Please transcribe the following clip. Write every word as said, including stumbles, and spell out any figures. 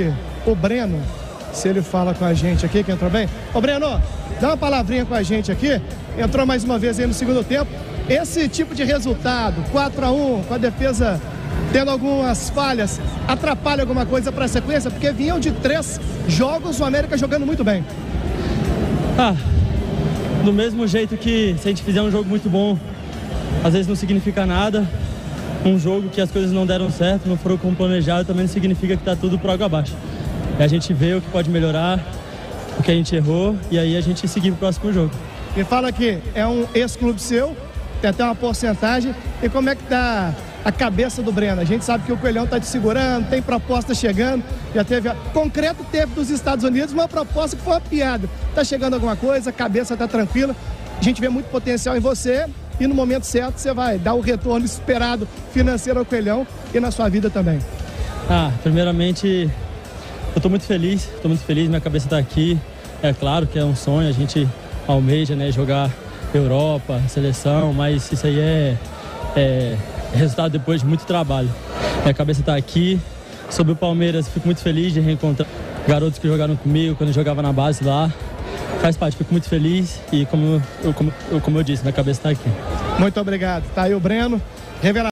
aqui o Breno, se ele fala com a gente aqui, que entrou bem. Ô Breno, dá uma palavrinha com a gente aqui. Entrou mais uma vez aí no segundo tempo. Esse tipo de resultado, quatro a um, com a defesa tendo algumas falhas, atrapalha alguma coisa para a sequência? Porque vinham de três jogos o América jogando muito bem. Ah, do mesmo jeito que se a gente fizer um jogo muito bom, às vezes não significa nada. Um jogo que as coisas não deram certo, não foram como planejado, também não significa que está tudo por água abaixo. E a gente vê o que pode melhorar, o que a gente errou, e aí a gente seguir para o próximo jogo. E fala que é um ex-clube seu, tem até uma porcentagem. E como é que tá a cabeça do Breno? A gente sabe que o Coelhão tá te segurando, tem proposta chegando. Já teve, concreto teve dos Estados Unidos, uma proposta que foi uma piada. Tá chegando alguma coisa, a cabeça tá tranquila. A gente vê muito potencial em você e no momento certo você vai dar o retorno esperado financeiro ao Coelhão e na sua vida também. Ah, primeiramente, eu tô muito feliz, tô muito feliz, minha cabeça tá aqui. É claro que é um sonho, a gente almeja, né, jogar Europa, seleção, mas isso aí é, é resultado depois de muito trabalho. Minha cabeça está aqui. Sobre o Palmeiras, fico muito feliz de reencontrar garotos que jogaram comigo quando eu jogava na base lá. Faz parte, fico muito feliz e como eu, como, eu, como eu disse, minha cabeça está aqui. Muito obrigado. Tá aí o Breno. Revelação.